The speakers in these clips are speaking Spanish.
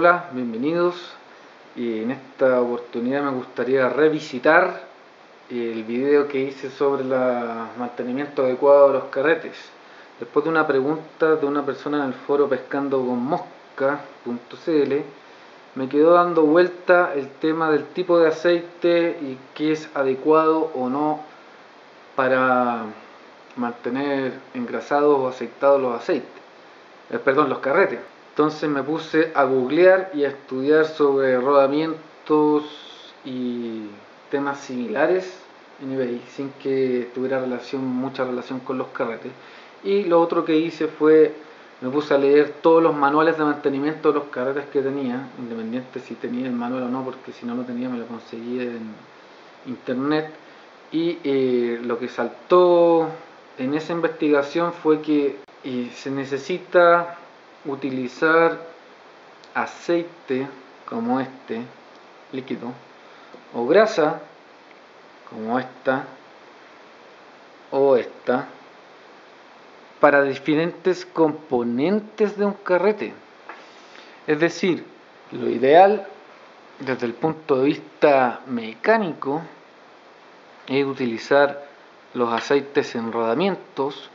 Hola, bienvenidos. En esta oportunidad me gustaría revisitar el video que hice sobre el mantenimiento adecuado de los carretes. Después de una pregunta de una persona en el foro pescandoconmosca.cl, me quedó dando vuelta el tema del tipo de aceite y qué es adecuado o no para mantener engrasados o aceitados los aceites, los carretes. Entonces me puse a googlear y a estudiar sobre rodamientos y temas similares en eBay, sin que tuviera mucha relación con los carretes. Y lo otro que hice fue, me puse a leer todos los manuales de mantenimiento de los carretes que tenía, independiente si tenía el manual o no, porque si no lo tenía me lo conseguía en internet. Y lo que saltó en esa investigación fue que se necesita utilizar aceite como este líquido o grasa como esta o esta para diferentes componentes de un carrete. Es decir, lo ideal desde el punto de vista mecánico es utilizar los aceites en rodamientos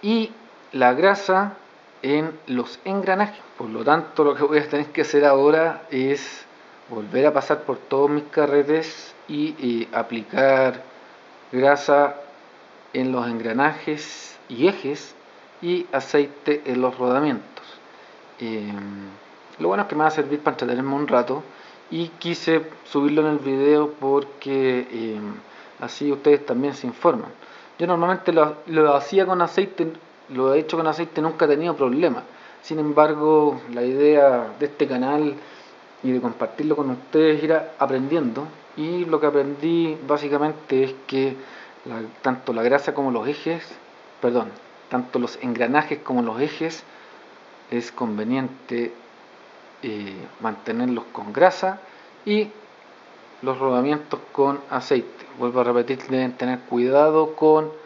y la grasa en los engranajes. Por lo tanto, lo que voy a tener que hacer ahora es volver a pasar por todos mis carretes y aplicar grasa en los engranajes y ejes y aceite en los rodamientos. Lo bueno es que me va a servir para entretenerme un rato y quise subirlo en el video porque así ustedes también se informan. Yo normalmente lo hacía con aceite. Lo he hecho con aceite, nunca he tenido problemas. Sin embargo, la idea de este canal y de compartirlo con ustedes es ir aprendiendo. Y lo que aprendí básicamente es que tanto la grasa como los ejes, tanto los engranajes como los ejes, es conveniente mantenerlos con grasa y los rodamientos con aceite. Vuelvo a repetir, deben tener cuidado con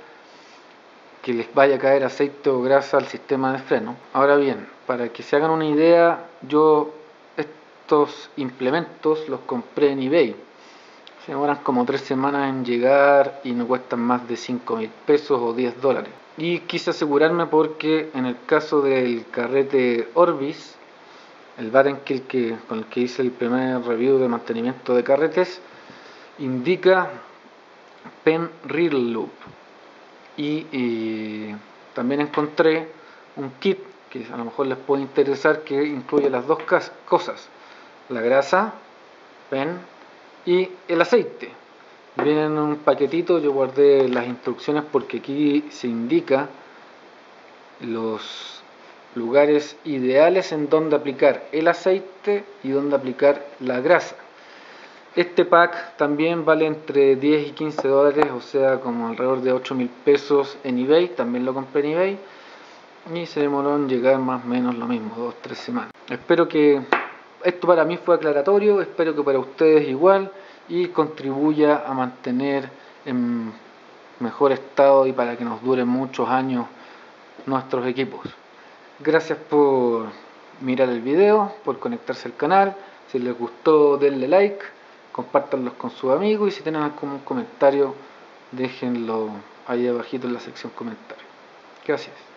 que les vaya a caer aceite o grasa al sistema de freno. Ahora bien, para que se hagan una idea, yo estos implementos los compré en eBay. Se demoran como 3 semanas en llegar y no cuestan más de 5.000 pesos o $10. Y quise asegurarme porque en el caso del carrete Orvis, el Bardenkill con el que hice el primer review de mantenimiento de carretes, indica Pen Reel Loop. Y también encontré un kit que a lo mejor les puede interesar, que incluye las dos cosas: la grasa, pen, y el aceite. Vienen en un paquetito. Yo guardé las instrucciones porque aquí se indica los lugares ideales en donde aplicar el aceite y donde aplicar la grasa. Este pack también vale entre 10 y $15, o sea, como alrededor de 8.000 pesos en eBay. También lo compré en eBay y se demoró en llegar más o menos lo mismo, 2-3 semanas. Espero que esto para mí fue aclaratorio, espero que para ustedes igual, y contribuya a mantener en mejor estado y para que nos duren muchos años nuestros equipos. Gracias por mirar el video, por conectarse al canal. Si les gustó, denle like. Compártanlos con sus amigos y si tienen algún comentario, déjenlo ahí abajito en la sección comentarios. Gracias.